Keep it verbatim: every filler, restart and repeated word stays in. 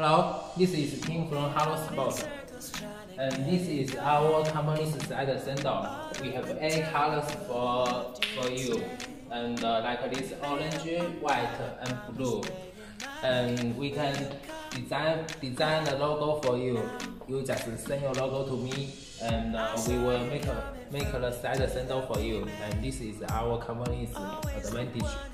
Hello, this is Tim from Hello Sports, and this is our company's slide sender. We have eight colors for for you, and uh, like this orange, white, and blue. And we can design design the logo for you. You just send your logo to me, and uh, we will make a, make a slide sender for you. And this is our company's advantage.